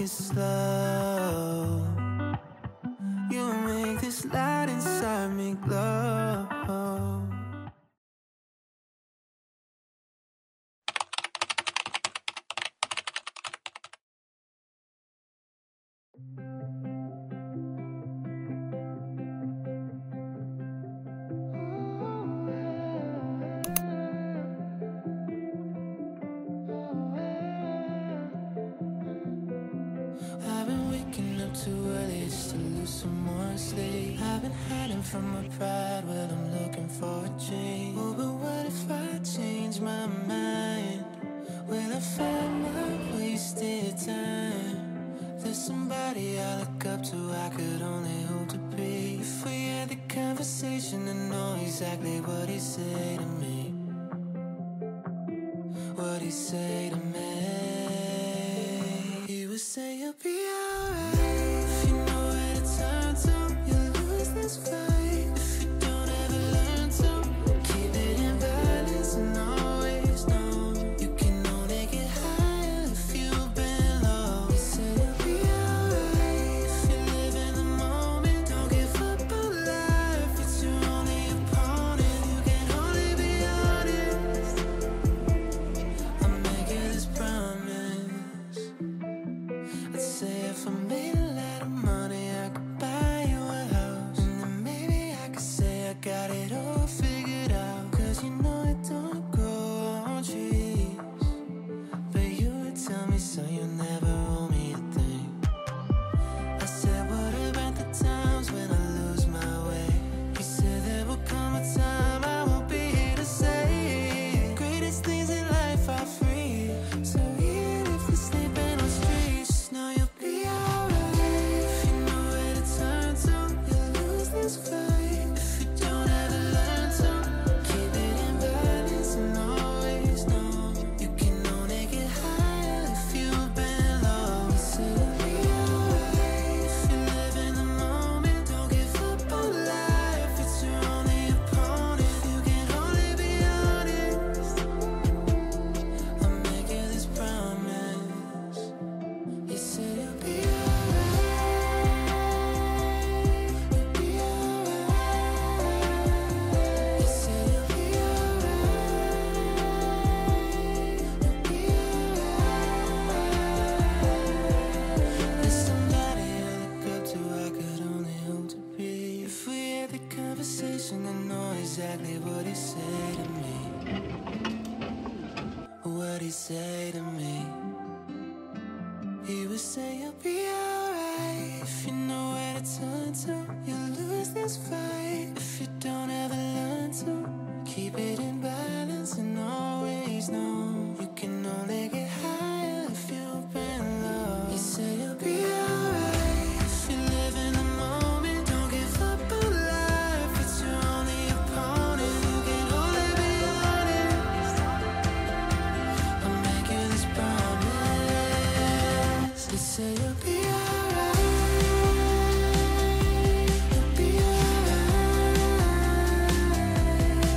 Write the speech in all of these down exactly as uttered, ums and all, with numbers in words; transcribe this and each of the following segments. it slow. You make this light inside me glow. Too early to lose some more sleep. I've been hiding from my pride when I'm looking for a change. Oh, but what if I change my mind? Will I find my wasted time? There's somebody I look up to, I could only hope to be. If we had the conversation and know exactly what he'd say to me, what he'd say to me. He would say you'll be alright. Fight. If you don't ever learn to keep it in balance and always know you can only get higher if you've been low. He said it'll be alright if you live in the moment. Don't give up on life, it's your only opponent. You can only be honest. I'm making this promise. I'd say if I made a lot of money I could buy got it all figured out, cause you know it don't grow on trees. But you would tell me so you never owe me a thing. I said what about the times when I lose my way? You said there will come a time I won't be here to say greatest things in life are free. So even if you sleep in the streets, just know you'll be alright. If you know where to turn to, you'll lose this fight. If you and know exactly what he said to me, what he said to me. He would say you'll be alright. If you know where to turn to, you'll lose this fight. If you don't ever learn to keep it in balance and always know you can only get higher if you've been low. He said you'll be alright. Say you'll be alright. You'll be alright.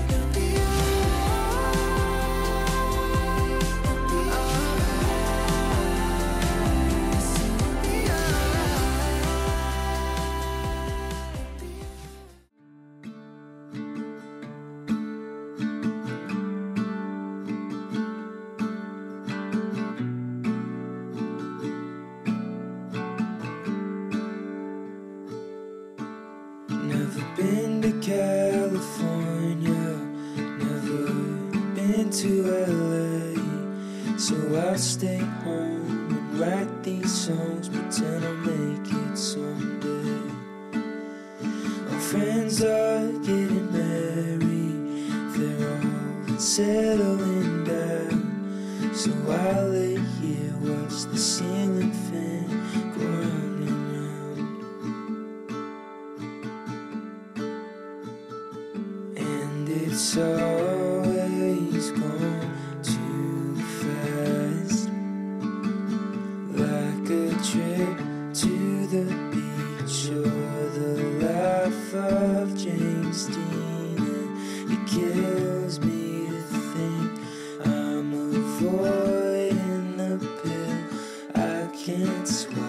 You'll be alright. You'll be alright. Say you'll be alright. Been to California, never been to L A, so I'll stay home and write these songs, pretend I'll make it someday. Our friends are getting married, they're all settling down, so I'll lay here, watch the ceiling fan go round. It's always gone too fast, like a trip to the beach or the life of James Dean. And it kills me to think I'm avoiding the pill I can't swallow.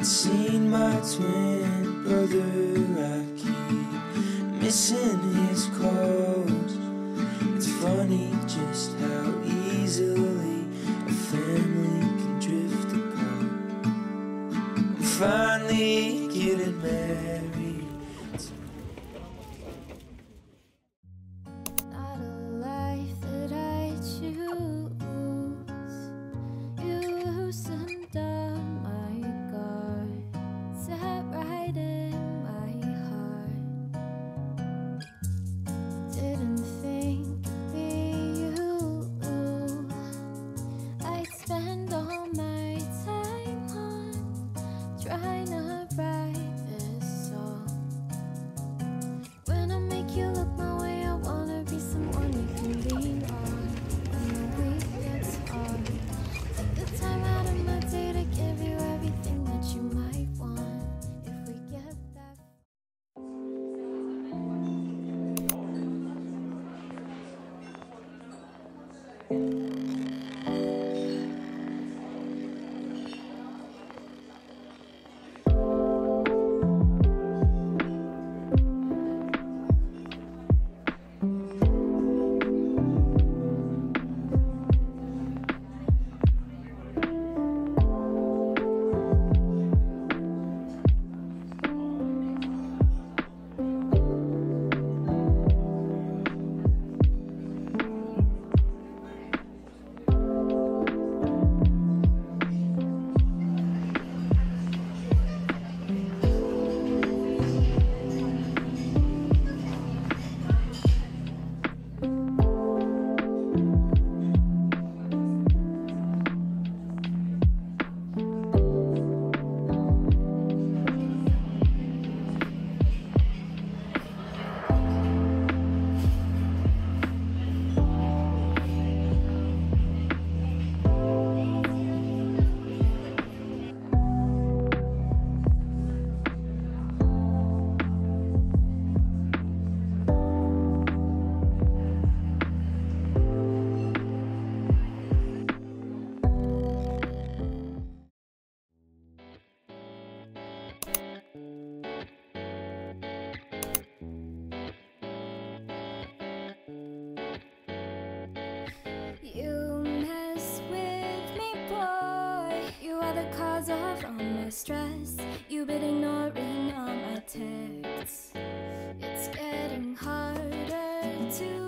haven't seen my twin brother. I keep missing his calls. It's funny just how easily a family can drift apart. I'm finally getting married. Not a life that I choose. You loosened up my guard, sat right in my heart. Didn't think it'd be you I'd spend all my time on, trying to write this song. When I make you look my way, I wanna be someone you can lean on. When the week gets hard, take the time out of my day to give you everything that you might want. If we get that of all my stress, you've been ignoring all my texts. It's getting harder to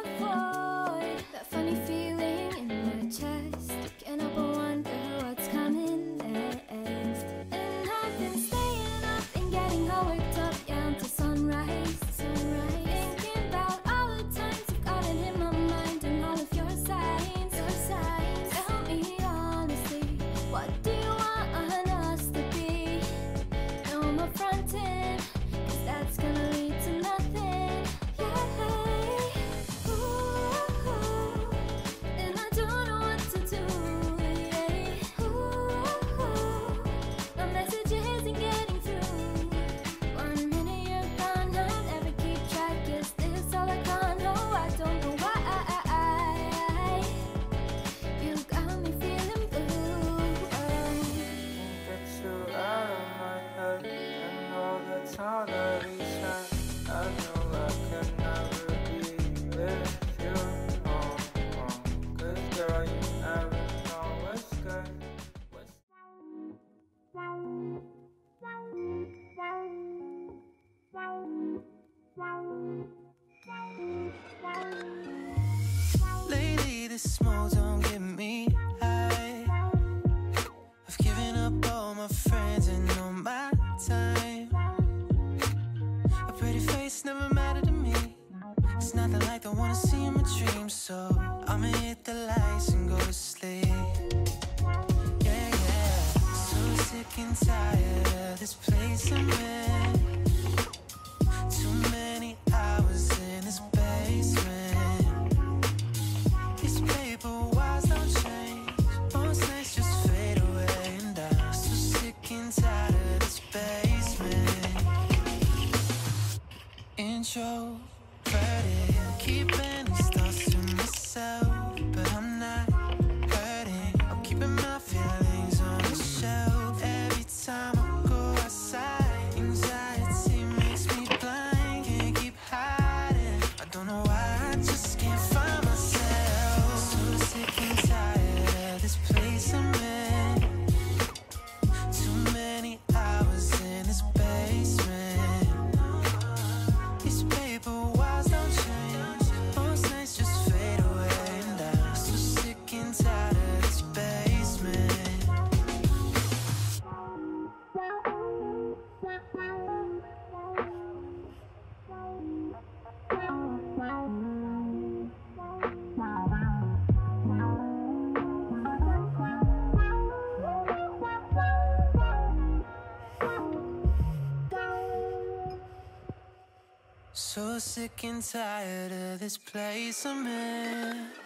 avoid that funny feeling in my chest. Can't help but wonder what's coming next. And I've been staying up and getting all worked up, yeah, until sunrise. Sunrise. Thinking about all the times I've gotten in my mind and all of your signs. Your signs. Tell me honestly, what do you want us to be? So sick and tired of this place I'm in.